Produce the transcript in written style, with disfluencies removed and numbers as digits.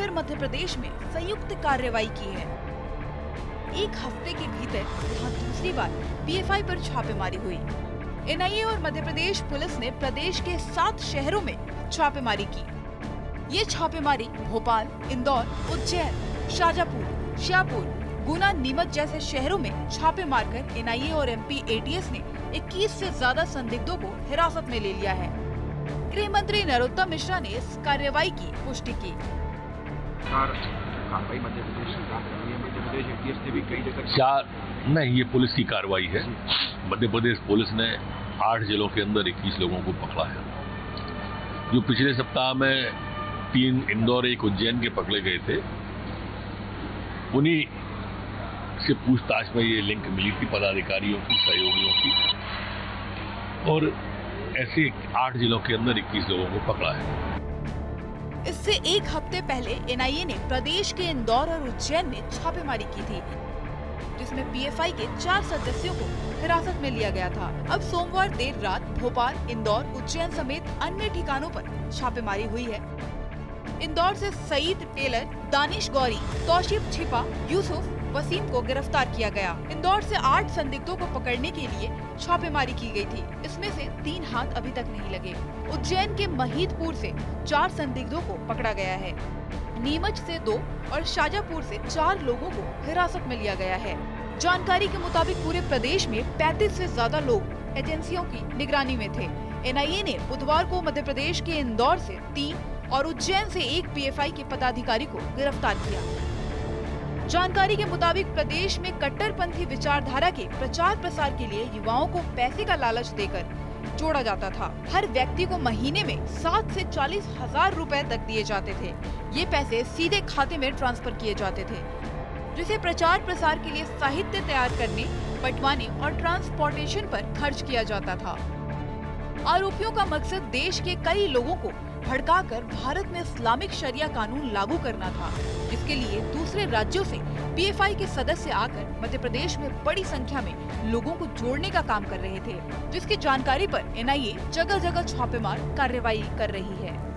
फिर मध्य प्रदेश में संयुक्त कार्रवाई की है। एक हफ्ते के भीतर वहाँ दूसरी बार पीएफआई पर छापेमारी हुई। एनआईए और मध्य प्रदेश पुलिस ने प्रदेश के 7 शहरों में छापेमारी की। ये छापेमारी भोपाल, इंदौर, उज्जैन, शाजापुर, श्यापुर, गुना, नीमच जैसे शहरों में छापे मारकर एनआईए और एमपी एटीएस ने 21 से ज्यादा संदिग्धों को हिरासत में ले लिया है। गृह मंत्री नरोत्तम मिश्रा ने इस कार्रवाई की पुष्टि की। नहीं, ये पुलिस की कार्रवाई है। मध्य प्रदेश पुलिस ने 8 जिलों के अंदर 21 लोगों को पकड़ा है। जो पिछले सप्ताह में 3 इंदौर, 1 उज्जैन के पकड़े गए थे, उन्हीं से पूछताछ में ये लिंक मिली थी पदाधिकारियों की, सहयोगियों की, और ऐसे 8 जिलों के अंदर 21 लोगों को पकड़ा है। इससे एक हफ्ते पहले एनआईए ने प्रदेश के इंदौर और उज्जैन में छापेमारी की थी, जिसमें पीएफआई के 4 सदस्यों को हिरासत में लिया गया था। अब सोमवार देर रात भोपाल, इंदौर, उज्जैन समेत अन्य ठिकानों पर छापेमारी हुई है। इंदौर से सईद, टेलर, दानिश गौरी, तौशीफ छिपा, यूसुफ, वसीम को गिरफ्तार किया गया। इंदौर से 8 संदिग्धों को पकड़ने के लिए छापेमारी की गई थी। इसमें से 3 हाथ अभी तक नहीं लगे। उज्जैन के महीदपुर से 4 संदिग्धों को पकड़ा गया है। नीमच से 2 और शाजापुर से 4 लोगों को हिरासत में लिया गया है। जानकारी के मुताबिक पूरे प्रदेश में 35 से ज्यादा लोग एजेंसियों की निगरानी में थे। एनआईए ने बुधवार को मध्य प्रदेश के इंदौर से 3 और उज्जैन से 1 पीएफआई के पदाधिकारी को गिरफ्तार किया। जानकारी के मुताबिक प्रदेश में कट्टरपंथी विचारधारा के प्रचार प्रसार के लिए युवाओं को पैसे का लालच देकर जोड़ा जाता था। हर व्यक्ति को महीने में 7 से 40 हजार रुपए तक दिए जाते थे। ये पैसे सीधे खाते में ट्रांसफर किए जाते थे, जिसे प्रचार प्रसार के लिए साहित्य तैयार करने, बंटवाने और ट्रांसपोर्टेशन पर खर्च किया जाता था। आरोपियों का मकसद देश के कई लोगों को भड़काकर भारत में इस्लामिक शरिया कानून लागू करना था, जिसके लिए दूसरे राज्यों से पीएफआई के सदस्य आकर मध्य प्रदेश में बड़ी संख्या में लोगों को जोड़ने का काम कर रहे थे, जिसकी जानकारी पर एनआईए जगह जगह छापेमार कार्रवाई कर रही है।